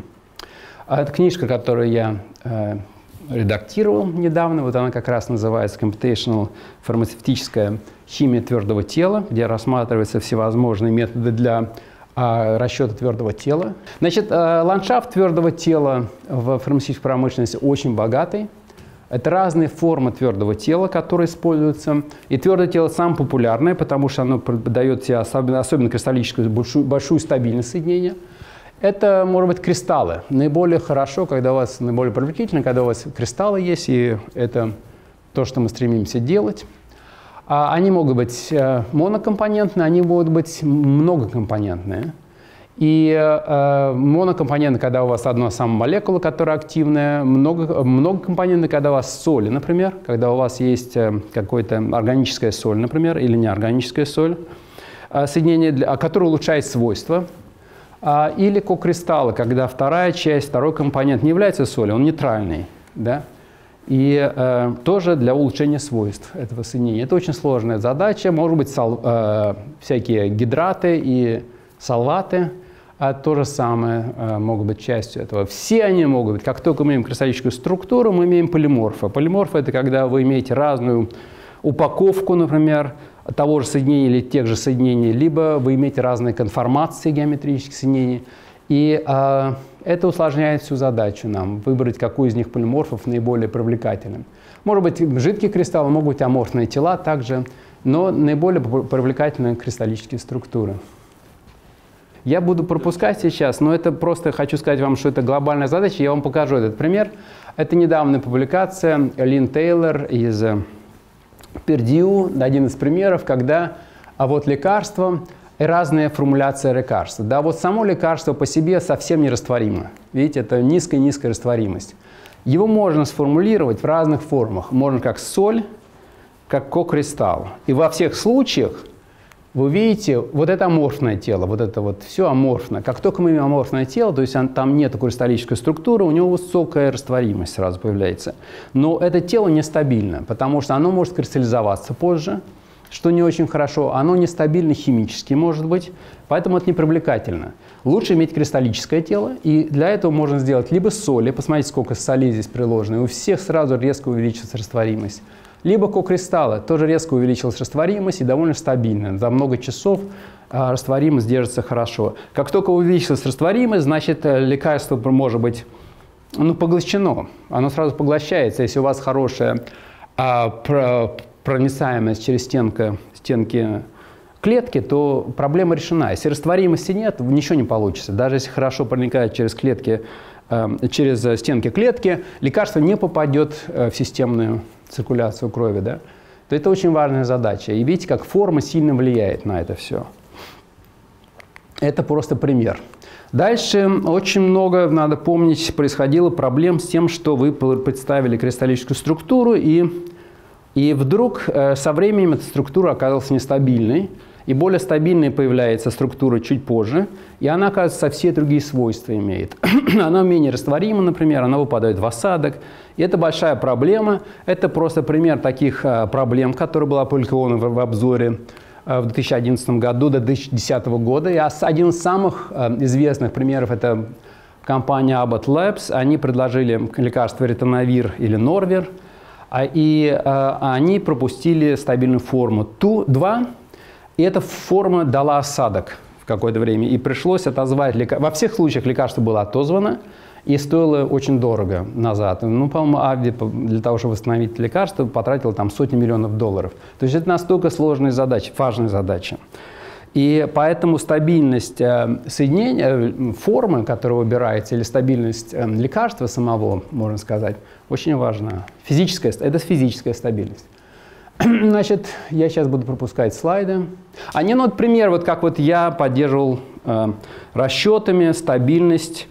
Это книжка, которую я э, редактировал недавно. Вот она как раз называется «Computational фармацевтическая химия твердого тела», где рассматриваются всевозможные методы для э, расчета твердого тела. Значит, э, ландшафт твердого тела в фармацевтической промышленности очень богатый. Это разные формы твердого тела, которые используются. И твердое тело самое популярное, потому что оно дает тебе особенно, особенно кристаллическую большую, большую стабильность соединения. Это, может быть, кристаллы. Наиболее хорошо, когда у вас наиболее привлекательно, когда у вас кристаллы есть, и это то, что мы стремимся делать. Они могут быть монокомпонентные, они могут быть многокомпонентные. И э, монокомпоненты, когда у вас одна сама молекула, которая активная, много, многокомпоненты, когда у вас соли, например, когда у вас есть э, какая-то органическая соль, например, или неорганическая соль, э, соединение, для, которое улучшает свойства, э, или кокристаллы, когда вторая часть, второй компонент не является солью, он нейтральный, да? И э, тоже для улучшения свойств этого соединения. Это очень сложная задача, может быть, сол, э, всякие гидраты и салаты. А то же самое а, могут быть частью этого. Все они могут быть. Как только мы имеем кристаллическую структуру, мы имеем полиморфы. Полиморфы – это когда вы имеете разную упаковку, например, того же соединения или тех же соединений, либо вы имеете разные конформации геометрических соединений. И а, это усложняет всю задачу нам, выбрать, какой из них полиморфов наиболее привлекательным. Может быть, жидкие кристаллы, могут быть аморфные тела также, но наиболее привлекательные кристаллические структуры. Я буду пропускать сейчас, но это просто хочу сказать вам, что это глобальная задача. Я вам покажу этот пример. Это недавняя публикация Лин Тейлор из Пердью, один из примеров, когда а вот лекарство и разные формуляции лекарства. Да, вот само лекарство по себе совсем нерастворимо. Видите, это низкая-низкая растворимость. Его можно сформулировать в разных формах. Можно как соль, как кокристалл. И во всех случаях вы видите, вот это аморфное тело, вот это вот все аморфно. Как только мы имеем аморфное тело, то есть он, там нет кристаллической структуры, у него высокая растворимость сразу появляется. Но это тело нестабильно, потому что оно может кристаллизоваться позже, что не очень хорошо. Оно нестабильно химически может быть, поэтому это непривлекательно. Лучше иметь кристаллическое тело, и для этого можно сделать либо соли, посмотрите, сколько солей здесь приложено, и у всех сразу резко увеличится растворимость. Либо кокристаллы, тоже резко увеличилась растворимость и довольно стабильно. За много часов а, растворимость держится хорошо. Как только увеличилась растворимость, значит, лекарство может быть ну, поглощено. Оно сразу поглощается. Если у вас хорошая а, проницаемость через стенка, стенки клетки, то проблема решена. Если растворимости нет, ничего не получится. Даже если хорошо проникает через клетки, через стенки клетки, лекарство не попадет в системную циркуляцию крови. Да? То это очень важная задача. И видите, как форма сильно влияет на это все. Это просто пример. Дальше очень много, надо помнить, происходило проблем с тем, что вы представили кристаллическую структуру, и, и вдруг со временем эта структура оказалась нестабильной. И более стабильной появляется структура чуть позже, и она, оказывается, все другие свойства имеет. Она менее растворима, например, она выпадает в осадок. И это большая проблема. Это просто пример таких проблем, которые была опубликована в, в обзоре в две тысячи одиннадцатом году до две тысячи десятого года. И один из самых известных примеров – это компания Abbott Labs. Они предложили лекарство ритонавир или Норвер, и они пропустили стабильную форму ту два. И эта форма дала осадок в какое-то время, и пришлось отозвать лекарство. Во всех случаях лекарство было отозвано, и стоило очень дорого назад. Ну, по-моему, АВИ для того, чтобы восстановить лекарство, потратил там сотни миллионов долларов. То есть это настолько сложная задача, важная задача. И поэтому стабильность соединения, формы, которая выбирается, или стабильность лекарства самого, можно сказать, очень важна. Физическая, это физическая стабильность. Значит, я сейчас буду пропускать слайды. А не, ну, вот пример, вот как вот я поддерживал э, расчетами стабильность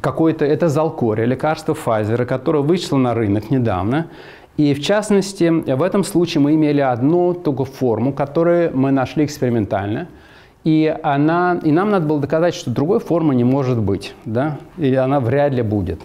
какой-то, это Zalkori, лекарство Pfizer, которое вышло на рынок недавно. И в частности, в этом случае мы имели одну только форму, которую мы нашли экспериментально. И, она, и нам надо было доказать, что другой формы не может быть, да? И она вряд ли будет.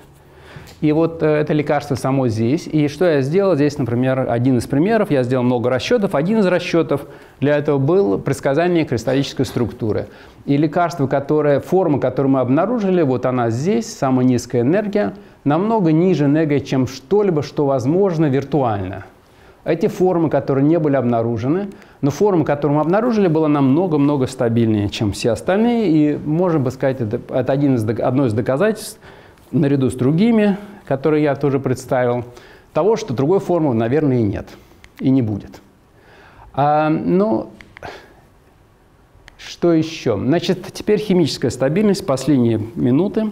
И вот это лекарство само здесь. И что я сделал? Здесь, например, один из примеров. Я сделал много расчетов. Один из расчетов для этого был предсказание кристаллической структуры. И лекарство, которое, форма, которую мы обнаружили, вот она здесь, самая низкая энергия, намного ниже энергии, чем что-либо, что возможно виртуально. Эти формы, которые не были обнаружены, но форма, которую мы обнаружили, была намного-много стабильнее, чем все остальные. И, можно бы сказать, это, это один из, одно из доказательств, наряду с другими, которые я тоже представил, того, что другой формулы, наверное, и нет, и не будет. А, но что еще? Значит, теперь химическая стабильность, последние минуты.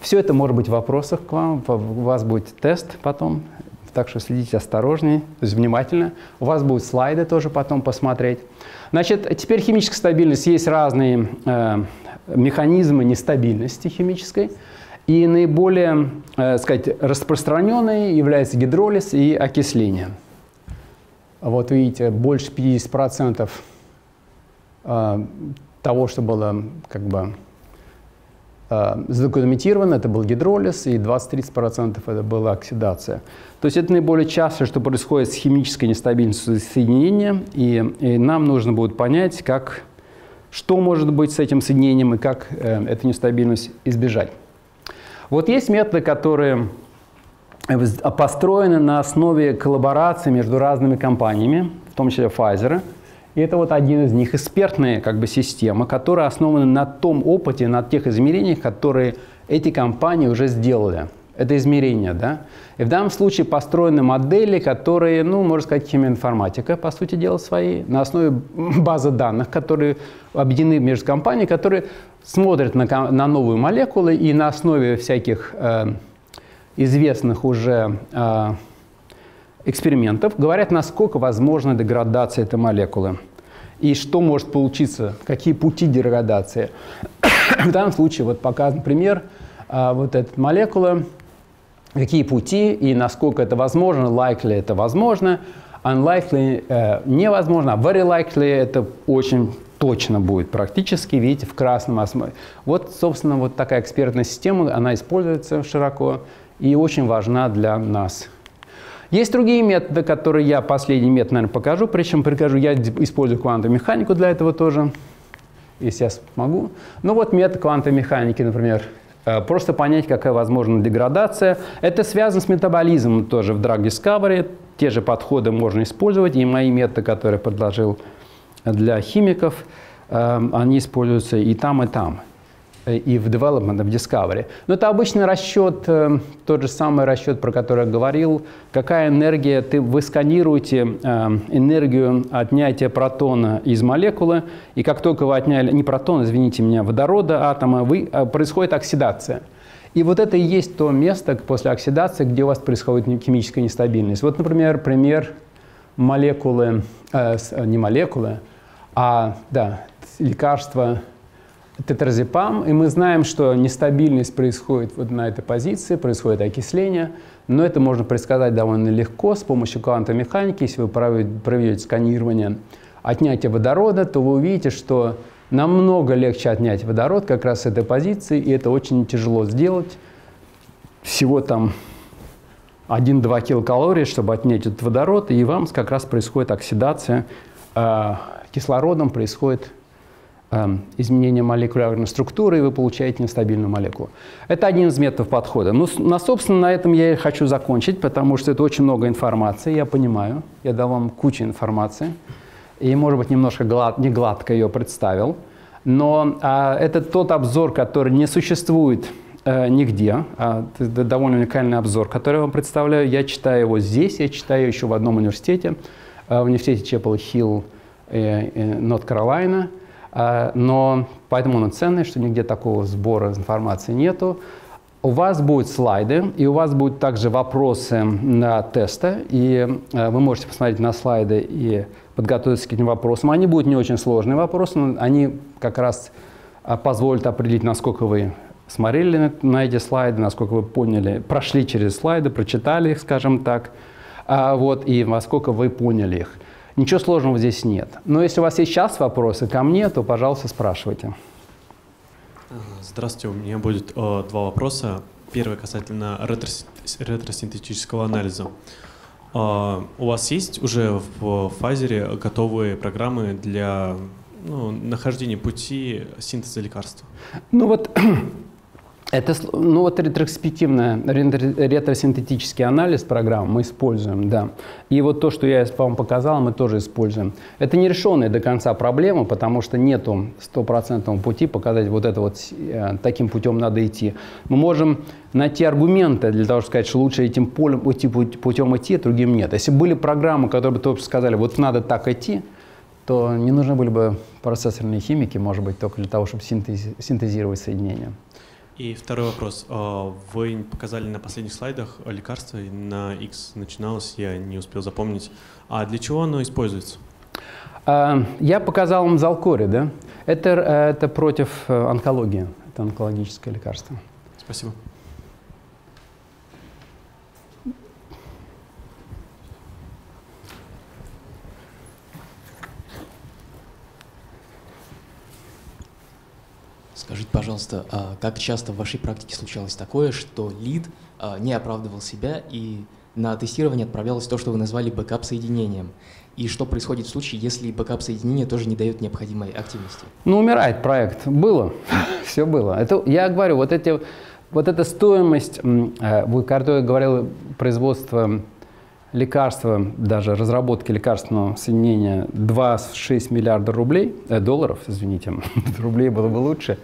Все это может быть в вопросах к вам, у вас будет тест потом, так что следите осторожнее, то есть внимательно. У вас будут слайды тоже потом посмотреть. Значит, теперь химическая стабильность, есть разные э, механизмы нестабильности химической. И наиболее, э, сказать, распространенной является гидролиз и окисление. Вот видите, больше пятидесяти процентов э, того, что было как бы задокументировано, это был гидролиз, и двадцать-тридцать процентов это была оксидация. То есть это наиболее часто, что происходит с химической нестабильностью соединения, и, и нам нужно будет понять, как, что может быть с этим соединением и как э, эту нестабильность избежать. Вот есть методы, которые построены на основе коллаборации между разными компаниями, в том числе Pfizer. И это вот один из них, экспертная как бы система, которая основана на том опыте, на тех измерениях, которые эти компании уже сделали. Это измерения, да? И в данном случае построены модели, которые, ну, можно сказать, химиоинформатика, по сути дела, своей, на основе базы данных, которые объединены между компаниями, которые смотрят на, на новые молекулы и на основе всяких э, известных уже э, экспериментов говорят, насколько возможна деградация этой молекулы и что может получиться, какие пути деградации. В данном случае вот показан пример э, вот этой молекулы, какие пути и насколько это возможно, likely это возможно, unlikely э, невозможно, а very likely это очень точно будет практически, видите, в красном осмотре. Вот, собственно, вот такая экспертная система, она используется широко и очень важна для нас. Есть другие методы, которые я последний метод, наверное, покажу, причем прикажу, я использую квантовую механику для этого тоже, если я смогу. Ну вот метод квантовой механики, например, просто понять, какая возможна деградация. Это связано с метаболизмом тоже в Drug Discovery, те же подходы можно использовать, и мои методы, которые предложил для химиков, они используются и там, и там. И в development, в discovery. Но это обычный расчет, тот же самый расчет, про который я говорил, какая энергия, ты, вы сканируете энергию отнятия протона из молекулы, и как только вы отняли, не протон, извините меня, водорода, атома, вы, происходит оксидация. И вот это и есть то место после оксидации, где у вас происходит химическая нестабильность. Вот, например, пример молекулы, э, не молекулы, а да, лекарства, тетразепам, и мы знаем, что нестабильность происходит вот на этой позиции, происходит окисление, но это можно предсказать довольно легко с помощью квантовой механики. Если вы проведете сканирование отнятия водорода, то вы увидите, что намного легче отнять водород как раз с этой позиции, и это очень тяжело сделать. Всего там один-два килокалорий, чтобы отнять этот водород, и вам как раз происходит оксидация, кислородом происходит изменение молекулярной структуры, и вы получаете нестабильную молекулу. Это один из методов подхода. Но, на, собственно, на этом я и хочу закончить, потому что это очень много информации, я понимаю. Я дал вам кучу информации, и, может быть, немножко глад, не гладко ее представил. Но а, это тот обзор, который не существует а, нигде. А, это довольно уникальный обзор, который я вам представляю. Я читаю его здесь, я читаю еще в одном университете, а, в университете Чеппел-Хилл, Норт-Каролайна. Но поэтому он ценный, что нигде такого сбора информации нету. У вас будут слайды, и у вас будут также вопросы на тесты, и вы можете посмотреть на слайды и подготовиться к этим вопросам. Они будут не очень сложные вопросы, но они как раз позволят определить, насколько вы смотрели на эти слайды, насколько вы поняли, прошли через слайды, прочитали их, скажем так, вот, и насколько вы поняли их. Ничего сложного здесь нет. Но если у вас есть сейчас вопросы ко мне, то, пожалуйста, спрашивайте. Здравствуйте. У меня будет э, два вопроса. Первый касательно ретросинтетического анализа. Э, у вас есть уже в Pfizer готовые программы для ну, нахождения пути синтеза лекарства? Ну вот Это, ну вот ретроспективный, ретросинтетический анализ программ мы используем, да. И вот то, что я вам показал, мы тоже используем. Это не решенная до конца проблема, потому что нету стопроцентного пути показать вот это вот, таким путем надо идти. Мы можем найти аргументы для того, чтобы сказать, что лучше этим полем, идти, путем идти, а другим нет. Если были программы, которые бы тоже сказали, вот надо так идти, то не нужны были бы процессорные химики, может быть, только для того, чтобы синтез, синтезировать соединения. И второй вопрос. Вы показали на последних слайдах лекарство, на X начиналось, я не успел запомнить. А для чего оно используется? Я показал вам Zalkori, да? Это, это против онкологии, это онкологическое лекарство. Спасибо. Скажите, пожалуйста, как часто в вашей практике случалось такое, что лид не оправдывал себя и на тестирование отправлялось то, что вы назвали бэкап-соединением? И что происходит в случае, если бэкап-соединение тоже не дает необходимой активности? Ну, умирает проект. Было. Все было. Это, я говорю, вот, эти, вот эта стоимость, я говорил, производство лекарства, даже разработки лекарственного соединения два целых шесть десятых миллиарда рублей, э, долларов, извините, рублей было бы лучше,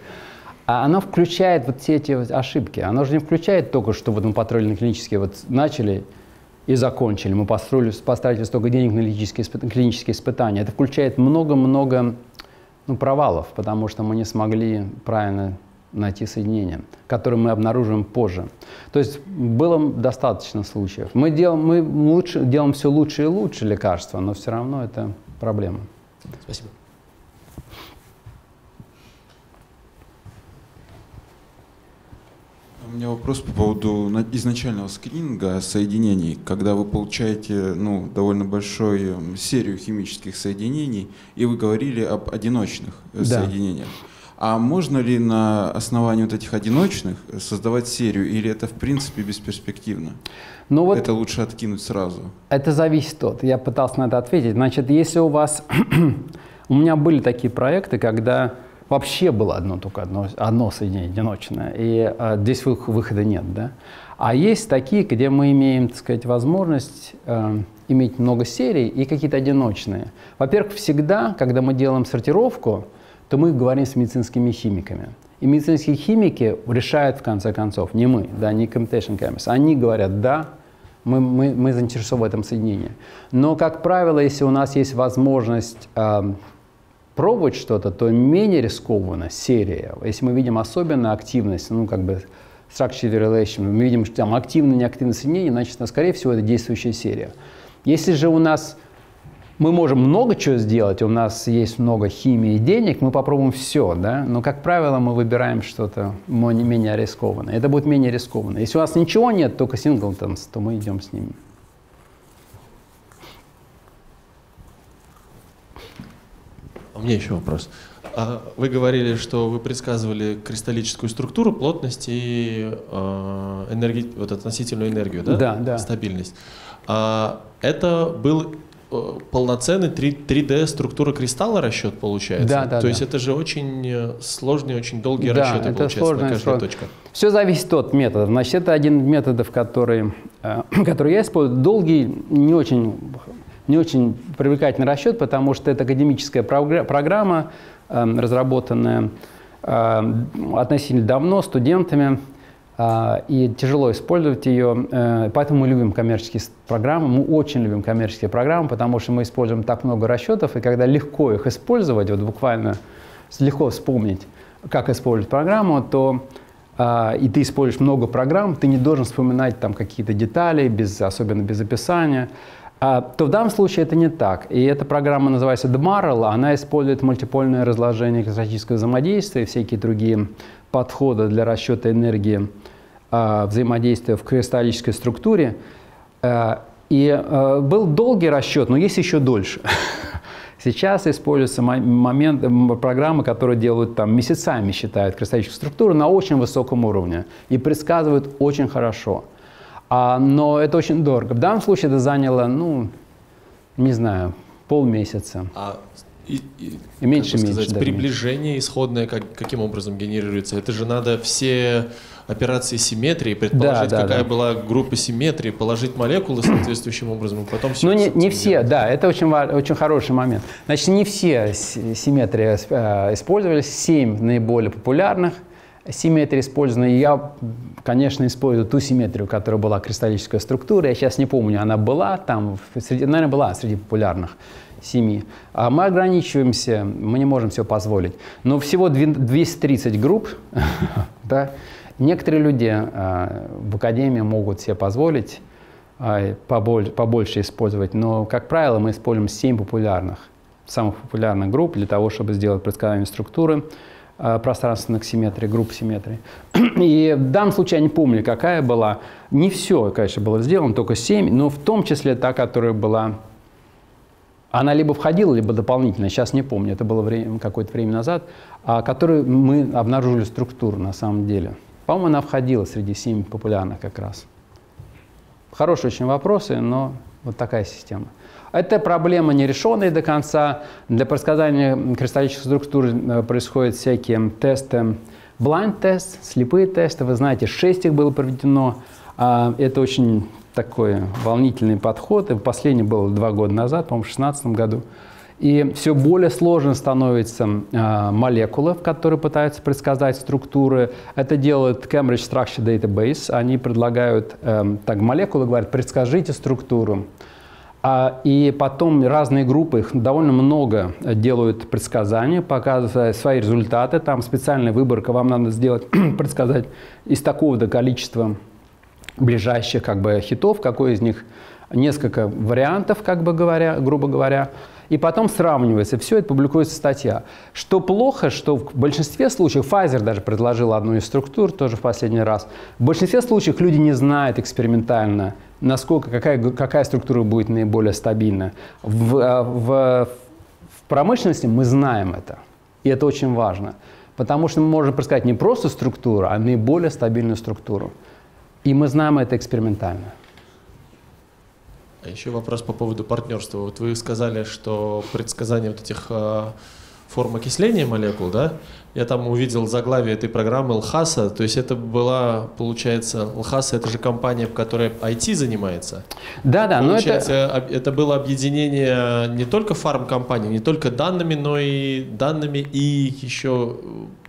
а она включает вот все эти вот ошибки. Она же не включает только, что вот мы патрульные клинические вот начали и закончили, мы построили, поставили столько денег на клинические испытания. Это включает много-много ну, провалов, потому что мы не смогли правильно найти соединение, которое мы обнаружим позже. То есть было достаточно случаев. Мы делаем, мы лучше, делаем все лучше и лучше лекарства, но все равно это проблема. Спасибо. У меня вопрос по поводу изначального скрининга соединений. Когда вы получаете ну, довольно большую серию химических соединений, и вы говорили об одиночных да. соединениях. А можно ли на основании вот этих одиночных создавать серию, или это в принципе бесперспективно? Ну вот это лучше откинуть сразу? Это зависит от. Я пытался на это ответить. Значит, если у вас… У меня были такие проекты, когда вообще было одно, только одно, одно соединение одиночное, и а, здесь выхода нет. Да? А есть такие, где мы имеем, так сказать, возможность… Э, иметь много серий и какие-то одиночные. Во-первых, всегда, когда мы делаем сортировку, то мы говорим с медицинскими химиками. И медицинские химики решают, в конце концов, не мы, да, не computation chemists. Они говорят, да, мы, мы, мы заинтересованы в этом соединении. Но, как правило, если у нас есть возможность э, пробовать что-то, то менее рискованно серия. Если мы видим особенно активность, ну, как бы, structure relation, мы видим, что там активное, неактивное соединение, значит, скорее всего, это действующая серия. Если же у нас… Мы можем много чего сделать, у нас есть много химии и денег, мы попробуем все, да? Но, как правило, мы выбираем что-то менее рискованное. Это будет менее рискованно. Если у нас ничего нет, только синглтонс, то мы идем с ними. У меня еще вопрос. Вы говорили, что вы предсказывали кристаллическую структуру, плотность и энерги... вот относительную энергию, да? Да, да. Стабильность. Это был… полноценный три дэ-структура кристалла расчет получается? Да, да, То да. есть это же очень сложные, очень долгие да, расчеты это получается сложная, на каждую точку. Все зависит от методов. Значит, это один из методов, который, э, который я использую. Долгий, не очень, не очень привлекательный расчет, потому что это академическая программа, э, разработанная э, относительно давно студентами. И тяжело использовать ее, поэтому мы любим коммерческие программы, мы очень любим коммерческие программы, потому что мы используем так много расчетов, и когда легко их использовать, вот буквально легко вспомнить, как использовать программу, то и ты используешь много программ, ты не должен вспоминать там какие-то детали, без, особенно без описания, то в данном случае это не так. И эта программа называется ДМАРЛ, она использует мультипольное разложение кристаллического взаимодействия и всякие другие подхода для расчета энергии э, взаимодействия в кристаллической структуре. Э, и э, был долгий расчет, но есть еще дольше. Сейчас используются момент, программы, которые делают там месяцами, считают кристаллическую структуру на очень высоком уровне и предсказывают очень хорошо. А, но это очень дорого. В данном случае это заняло, ну, не знаю, полмесяца. А И, и, и меньше, сказать, меньше, приближение, да, исходное, как, каким образом генерируется? Это же надо все операции симметрии, предположить, да, да, какая да. была группа симметрии, положить молекулы соответствующим образом, и потом все. Ну, не, не все, делать. Да, это очень, очень хороший момент. Значит, не все симметрии э, использовались, семь наиболее популярных симметрии использованы. Я, конечно, использую ту симметрию, которая была кристаллическая структура, я сейчас не помню, она была там, среди, наверное, была среди популярных. Семи. А мы ограничиваемся, мы не можем все позволить. Но всего двести тридцать групп. Да? Некоторые люди а, в академии могут себе позволить а, побольше, побольше использовать, но, как правило, мы используем семь популярных, самых популярных групп для того, чтобы сделать предсказание структуры а, пространственных симметрий, групп симметрий. И в данном случае я не помню, какая была. Не все, конечно, было сделано, только семь, но в том числе та, которая была. Она либо входила, либо дополнительно, сейчас не помню, это было время, какое-то время назад, а, которую мы обнаружили структуру на самом деле. По-моему, она входила среди семи популярных как раз. Хорошие очень вопросы, но вот такая система. Эта проблема не решенная до конца. Для предсказания кристаллических структур происходят всякие тесты. Блайнд-тест, слепые тесты, вы знаете, шесть их было проведено. А, это очень... такой волнительный подход. И последний был два года назад, по-моему, в шестнадцатом году. И все более сложно становятся э, молекулы, в которые пытаются предсказать структуры. Это делает Cambridge Structure Database. Они предлагают э, так, молекулы, говорят, предскажите структуру. А, и потом разные группы, их довольно много, делают предсказания, показывают свои результаты. Там специальная выборка, вам надо сделать, предсказать из такого-то количества ближайших как бы хитов, какой из них несколько вариантов, как бы говоря, грубо говоря, и потом сравнивается, все это публикуется статья. Что плохо, что в большинстве случаев, Pfizer даже предложил одну из структур, тоже в последний раз, в большинстве случаев люди не знают экспериментально, насколько, какая, какая структура будет наиболее стабильна. В, в, в промышленности мы знаем это, и это очень важно, потому что мы можем предсказать не просто структуру, а наиболее стабильную структуру. И мы знаем это экспериментально. А еще вопрос по поводу партнерства. Вот вы сказали, что предсказание вот этих э, форм окисления молекул, да? Я там увидел заглавие этой программы Lhasa. То есть это была, получается, Lhasa, это же компания, в которой ай ти занимается. Да, да. Получается, но это... это было объединение не только фармкомпаний, не только данными, но и данными и еще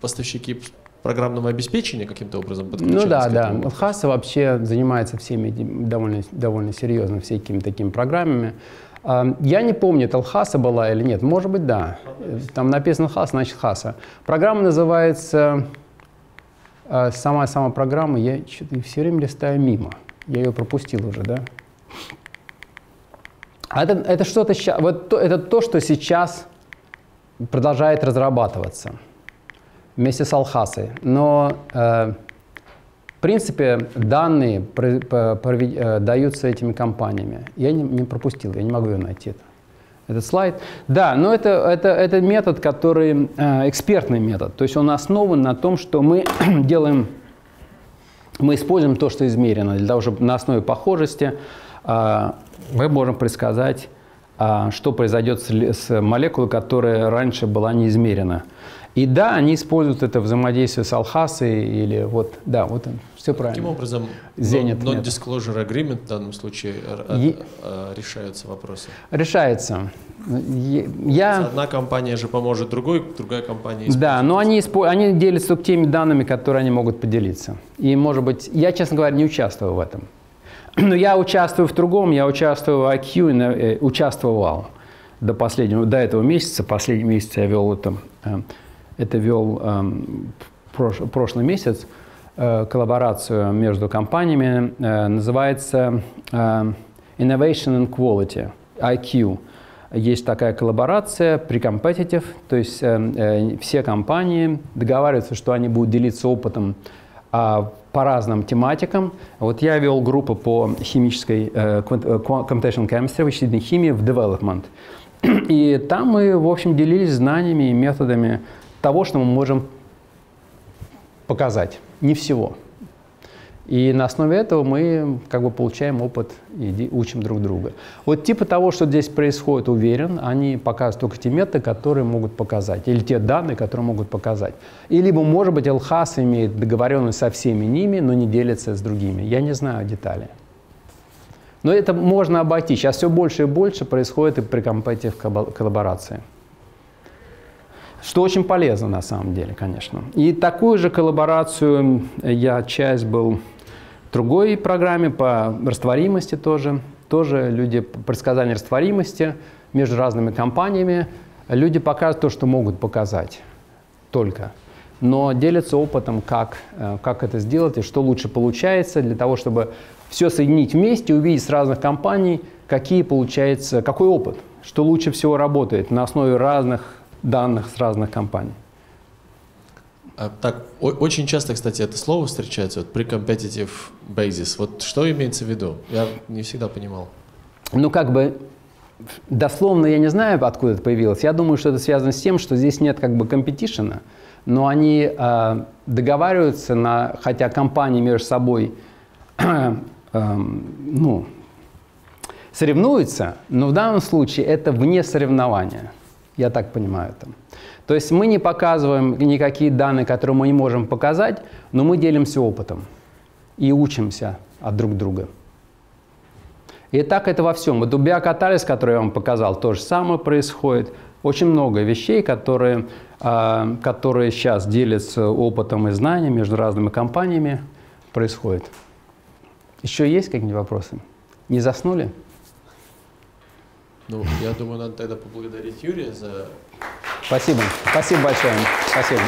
поставщики программного обеспечения каким-то образом подключается? Ну да, да. Lhasa вообще занимается всеми довольно, довольно серьезно всякими такими программами. Я не помню, это Lhasa была или нет. Может быть, да. Там написано Lhasa, значит Lhasa. Программа называется... Сама-сама программа, я все время листаю мимо. Я ее пропустил уже, да? А это, это что-то... Вот это то, что сейчас продолжает разрабатываться вместе с Lhasa. Но, э, в принципе, данные про, про, про, э, даются этими компаниями. Я не, не пропустил, я не могу ее найти, это, этот слайд. Да, но это, это, это метод, который э, экспертный метод. То есть он основан на том, что мы делаем, мы используем то, что измерено. Для того, чтобы на основе похожести э, мы можем предсказать, э, что произойдет с, с молекулой, которая раньше была не измерена. И да, они используют это взаимодействие с Lhasa или вот, да, вот все правильно. Таким образом, non-disclosure agreement в данном случае е... решаются вопросы? Решается. Е... Я... Одна компания же поможет другой, другая компания... Да, но они, исп... они делятся теми данными, которые они могут поделиться. И, может быть, я, честно говоря, не участвую в этом. Но я участвую в другом, я участвую в ай кью, участвовал до последнего, до этого месяца. Последний месяц я вел это... Это вел э, прош, прошлый месяц э, коллаборацию между компаниями, э, называется э, Innovation and Quality, ай кью. Есть такая коллаборация, pre-competitive, то есть э, э, все компании договариваются, что они будут делиться опытом э, по разным тематикам. Вот я вел группу по химической э, computational chemistry, вычислительной химии в development. И там мы, в общем, делились знаниями и методами того, что мы можем показать. Не всего. И на основе этого мы как бы получаем опыт и учим друг друга. Вот типа того, что здесь происходит, уверен, они показывают только те методы, которые могут показать, или те данные, которые могут показать. И либо, может быть, Lhasa имеет договоренность со всеми ними, но не делится с другими. Я не знаю деталей. Но это можно обойти. Сейчас все больше и больше происходит и при competitive коллаборации. Что очень полезно на самом деле, конечно. И такую же коллаборацию я часть был в другой программе по растворимости тоже. Тоже люди, предсказания растворимости между разными компаниями. Люди показывают то, что могут показать только. Но делятся опытом, как, как это сделать и что лучше получается для того, чтобы все соединить вместе, увидеть с разных компаний, какие получается, какой опыт, что лучше всего работает на основе разных данных с разных компаний. А, так, о, очень часто, кстати, это слово встречается, вот, pre-competitive basis. Вот что имеется в виду? Я не всегда понимал. Ну, как бы, дословно я не знаю, откуда это появилось. Я думаю, что это связано с тем, что здесь нет как бы компетишена, но они э, договариваются, на, хотя компании между собой э, э, ну, соревнуются, но в данном случае это вне соревнования. Я так понимаю это. То есть мы не показываем никакие данные, которые мы не можем показать, но мы делимся опытом и учимся от друг друга. И так это во всем. Вот у биокатализ, который я вам показал, то же самое происходит. Очень много вещей, которые, которые сейчас делятся опытом и знаниями между разными компаниями, происходит. Еще есть какие-нибудь вопросы? Не заснули? Ну, я думаю, надо тогда поблагодарить Юрия за... Спасибо. Спасибо большое. Спасибо.